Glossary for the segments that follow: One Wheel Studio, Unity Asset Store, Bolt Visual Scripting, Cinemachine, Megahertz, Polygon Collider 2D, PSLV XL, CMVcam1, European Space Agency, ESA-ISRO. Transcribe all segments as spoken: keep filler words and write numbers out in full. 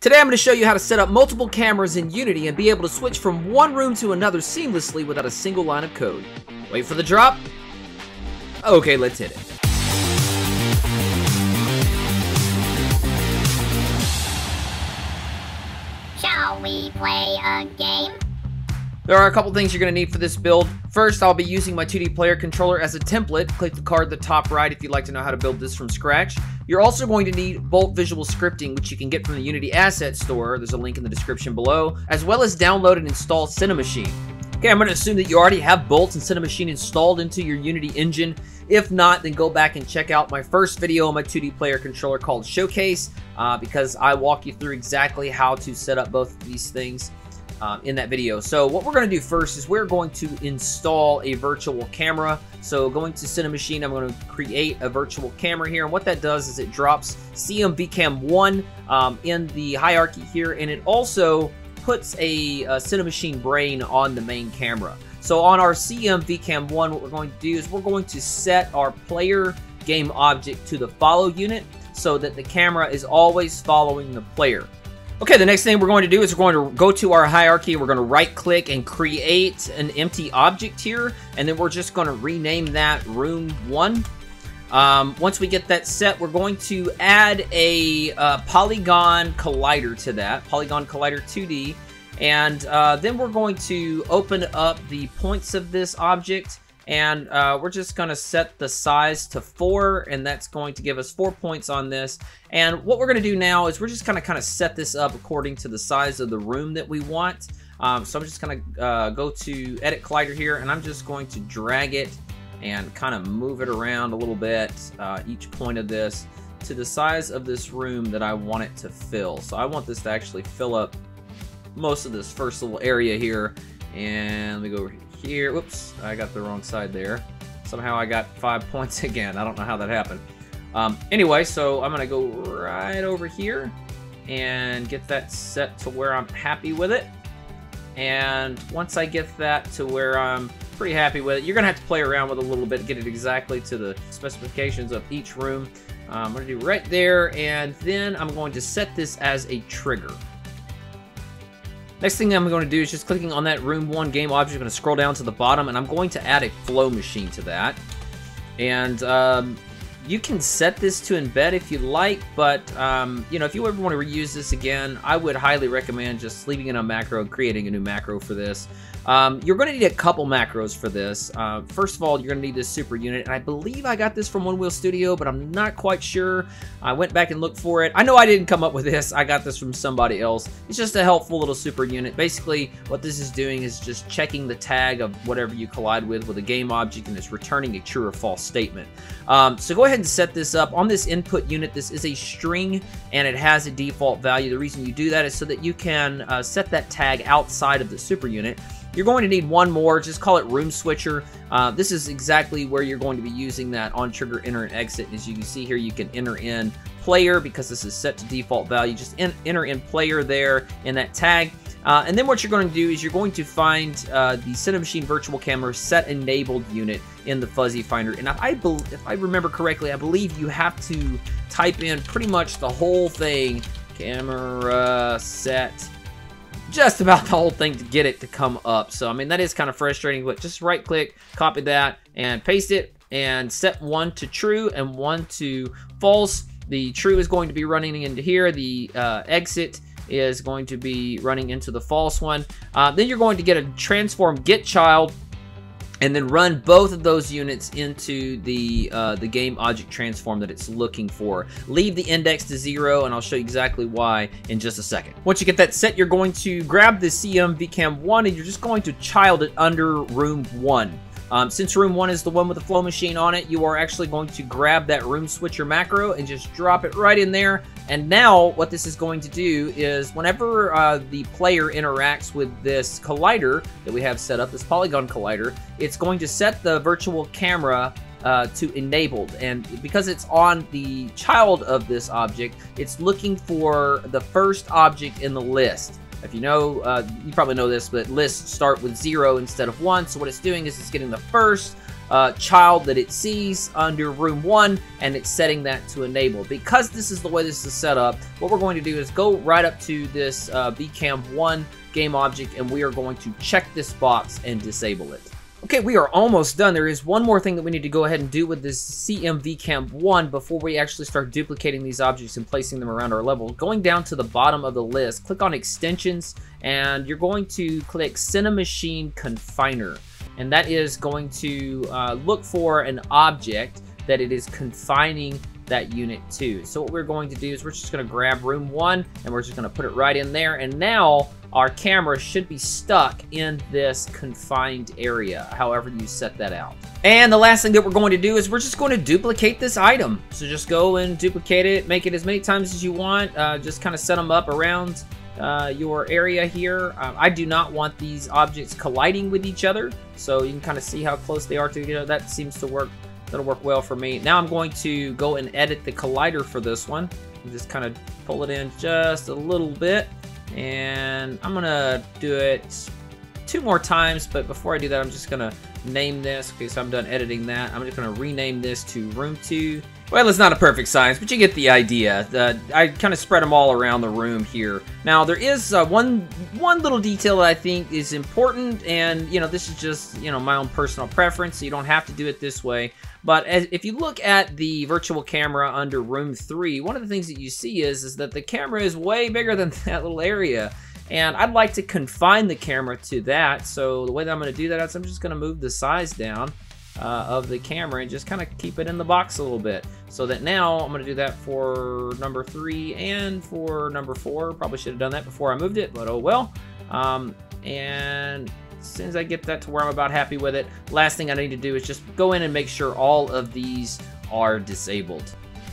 Today I'm going to show you how to set up multiple cameras in Unity and be able to switch from one room to another seamlessly without a single line of code. Wait for the drop. Okay, let's hit it. Shall we play a game? There are a couple things you're going to need for this build. First, I'll be using my two D player controller as a template. Click the card at the top right if you'd like to know how to build this from scratch. You're also going to need Bolt Visual Scripting, which you can get from the Unity Asset Store. There's a link in the description below, as well as download and install Cinemachine. Okay, I'm going to assume that you already have Bolt and Cinemachine installed into your Unity engine. If not, then go back and check out my first video on my two D player controller called Showcase, uh, because I walk you through exactly how to set up both of these things Um, in that video. So what we're going to do first is we're going to install a virtual camera. So going to Cinemachine, I'm going to create a virtual camera here, and what that does is it drops C M V cam one um, in the hierarchy here, and it also puts a, a Cinemachine brain on the main camera. So on our C M V cam one, what we're going to do is we're going to set our player game object to the follow unit so that the camera is always following the player. Okay, the next thing we're going to do is we're going to go to our hierarchy. We're going to right-click and create an empty object here, and then we're just going to rename that Room one. Um, once we get that set, we're going to add a uh, Polygon Collider to that, Polygon Collider two D, and uh, then we're going to open up the points of this object, and uh, we're just gonna set the size to four, and that's going to give us four points on this. And what we're gonna do now is we're just gonna kind of set this up according to the size of the room that we want. Um, so I'm just gonna uh, go to Edit Collider here, and I'm just going to drag it and kind of move it around a little bit, uh, each point of this, to the size of this room that I want it to fill. So I want this to actually fill up most of this first little area here. And let me go over here. Here, whoops, I got the wrong side there. Somehow I got five points again. I don't know how that happened. Um, anyway, so I'm gonna go right over here and get that set to where I'm happy with it. And once I get that to where I'm pretty happy with it, you're gonna have to play around with it a little bit, get it exactly to the specifications of each room. Um, I'm gonna do right there, and then I'm going to set this as a trigger. Next thing I'm going to do is just clicking on that room one game object. I'm going to scroll down to the bottom, and I'm going to add a flow machine to that. And um, you can set this to embed if you like, but um, you know, if you ever want to reuse this again, I would highly recommend just leaving in a macro and creating a new macro for this. Um, you're going to need a couple macros for this. Uh, first of all, you're going to need this super unit, and I believe I got this from One Wheel Studio, but I'm not quite sure. I went back and looked for it. I know I didn't come up with this. I got this from somebody else. It's just a helpful little super unit. Basically, what this is doing is just checking the tag of whatever you collide with with a game object, and it's returning a true or false statement. Um, so go ahead and set this up. On this input unit, this is a string, and it has a default value. The reason you do that is so that you can uh, set that tag outside of the super unit. You're going to need one more, just call it room switcher. Uh, this is exactly where you're going to be using that on trigger enter and exit. As you can see here, you can enter in player because this is set to default value. Just in, enter in player there in that tag. Uh, and then what you're going to do is you're going to find uh, the Cinemachine virtual camera set enabled unit in the fuzzy finder. And I, if I remember correctly, I believe you have to type in pretty much the whole thing, camera set, just about the whole thing to get it to come up. So, I mean, that is kind of frustrating, but just right click, copy that, and paste it, and set one to true and one to false. The true is going to be running into here. The uh, exit is going to be running into the false one. Uh, then you're going to get a transform get child, and then run both of those units into the uh, the game object transform that it's looking for. Leave the index to zero, and I'll show you exactly why in just a second. Once you get that set, you're going to grab the C M V cam one, and you're just going to child it under room one. Um, since room one is the one with the flow machine on it, you are actually going to grab that room switcher macro and just drop it right in there. And now what this is going to do is whenever uh, the player interacts with this collider that we have set up, this polygon collider, it's going to set the virtual camera uh, to enabled. And because it's on the child of this object, it's looking for the first object in the list. If you know, uh, you probably know this, but lists start with zero instead of one. So what it's doing is it's getting the first uh, child that it sees under room one, and it's setting that to enable. Because this is the way this is set up, what we're going to do is go right up to this uh, V cam one game object, and we are going to check this box and disable it. Okay, we are almost done. There is one more thing that we need to go ahead and do with this C M V cam one before we actually start duplicating these objects and placing them around our level. Going down to the bottom of the list, click on Extensions, and you're going to click Cinemachine Confiner. And that is going to uh, look for an object that it is confining that unit to. So what we're going to do is we're just going to grab room one, and we're just going to put it right in there. And now our camera should be stuck in this confined area, however you set that out. And the last thing that we're going to do is we're just going to duplicate this item. So just go and duplicate it, make it as many times as you want. Uh, just kind of set them up around uh, your area here. Um, I do not want these objects colliding with each other. So you can kind of see how close they are to each other. That seems to work. That'll work well for me. Now I'm going to go and edit the collider for this one. And just kind of pull it in just a little bit. And I'm gonna do it two more times, but before I do that, I'm just gonna name this. Okay, so I'm done editing that. I'm just gonna rename this to room two. Well, it's not a perfect science, but you get the idea. The, I kind of spread them all around the room here. Now there is uh, one one little detail that I think is important, and you know, this is just you know my own personal preference, so you don't have to do it this way. But as, if you look at the virtual camera under room three, one of the things that you see is is that the camera is way bigger than that little area. And I'd like to confine the camera to that. So the way that I'm gonna do that is I'm just gonna move the size down uh, of the camera and just kind of keep it in the box a little bit. So that now I'm gonna do that for number three and for number four. Probably should have done that before I moved it, but oh well. Um, and as soon as I get that to where I'm about happy with it, last thing I need to do is just go in and make sure all of these are disabled.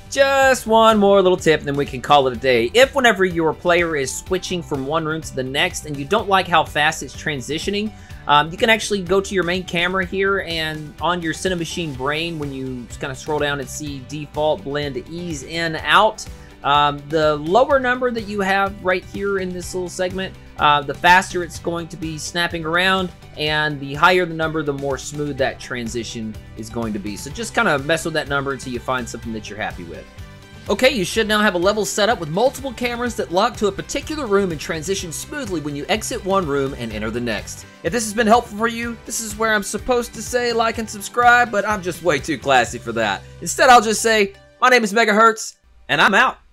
Just one more little tip, and then we can call it a day. If whenever your player is switching from one room to the next and you don't like how fast it's transitioning, um, you can actually go to your main camera here, and on your Cinemachine brain, when you just kind of scroll down and see default blend ease in out, um, the lower number that you have right here in this little segment, uh, the faster it's going to be snapping around, and the higher the number, the more smooth that transition is going to be. So just kind of mess with that number until you find something that you're happy with. Okay, you should now have a level set up with multiple cameras that lock to a particular room and transition smoothly when you exit one room and enter the next. If this has been helpful for you, this is where I'm supposed to say like and subscribe, but I'm just way too classy for that. Instead, I'll just say, my name is Megahertz, and I'm out.